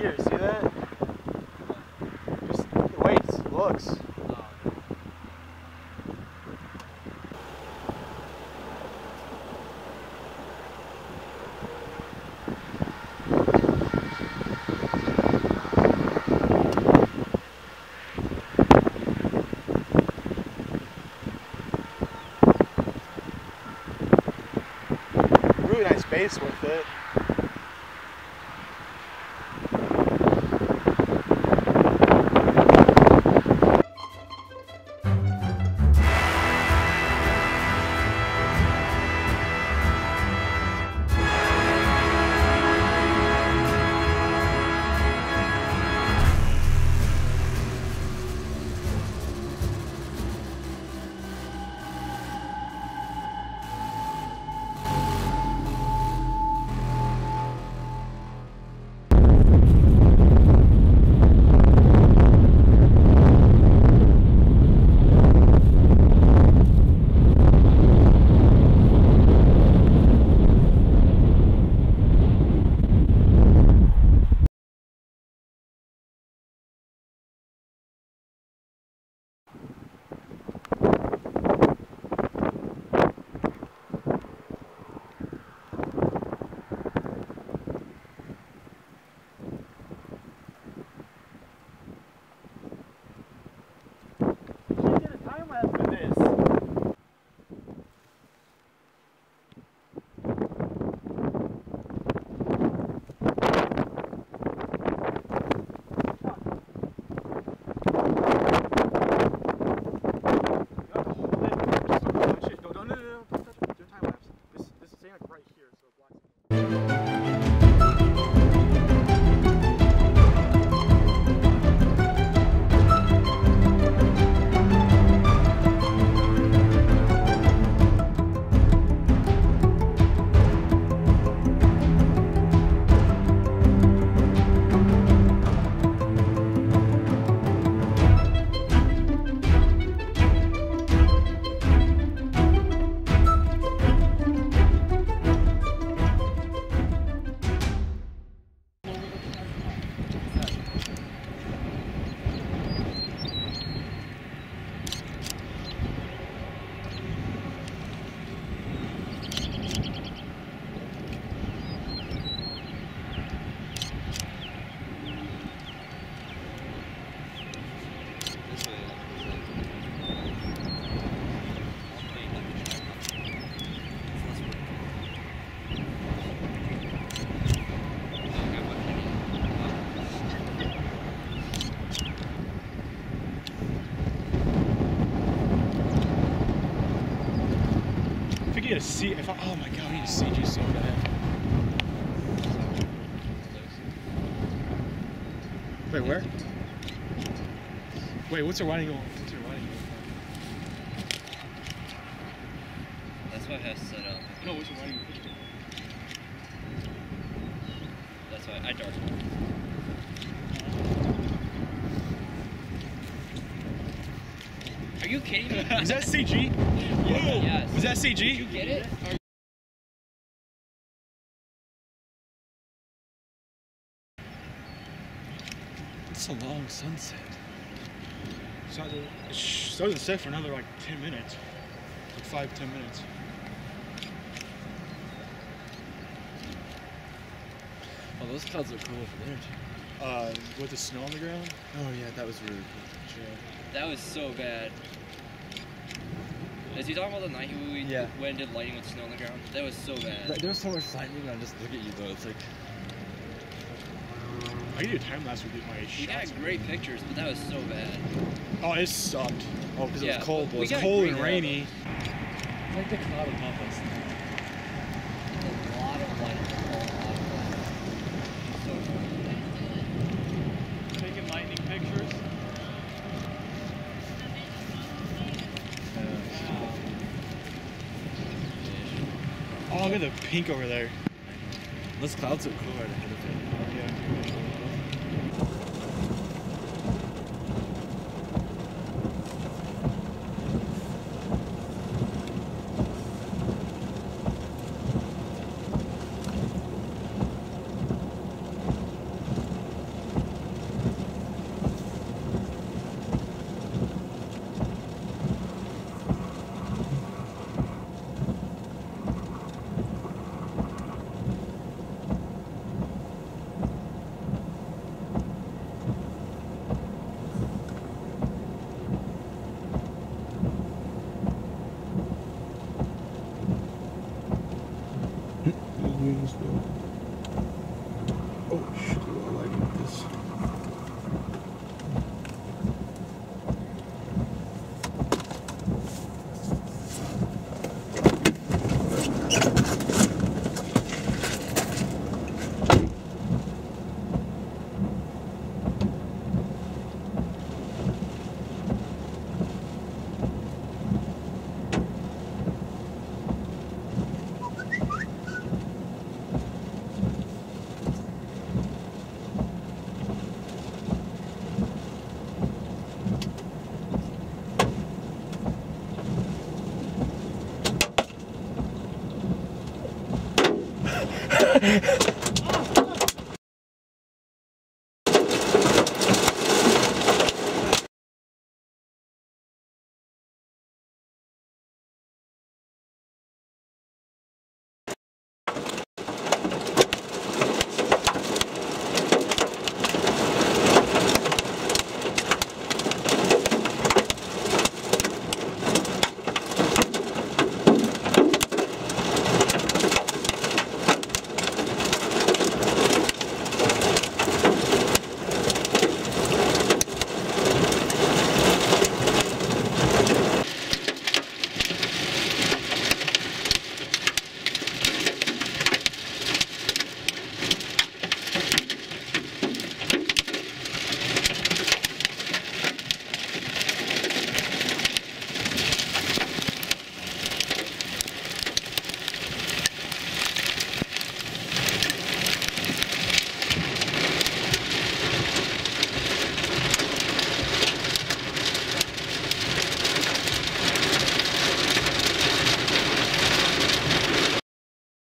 here, see that? Just it waits, it looks. Really nice base with it. Oh my god, I need a CG so bad. Wait, where? Wait, what's her wide angle? That's what I have set up. No, what's her wide angle picture? That's why I darted it. Are you kidding me? Is that CG? Yeah, yes. Was that CG? Did you get it? It's a long sunset. So it doesn't set for another like 10 minutes. Like 5-10 minutes. Oh, those clouds look cool over there. With the snow on the ground? Oh yeah, that was really cool. Sure. That was so bad. Is he talking about the night we went and did lighting with snow on the ground? That was so bad. There was so much lightning, I just look at you though, it's like... I could do a time lapse with my shots. We got great pictures, but that was so bad. Oh, it sucked. Oh, because it was cold. It was cold and rainy. It's like the cloud above us. There's a lot of light. Taking lightning pictures. Oh, look at the pink over there. Those clouds are cool right ahead of it. Yeah.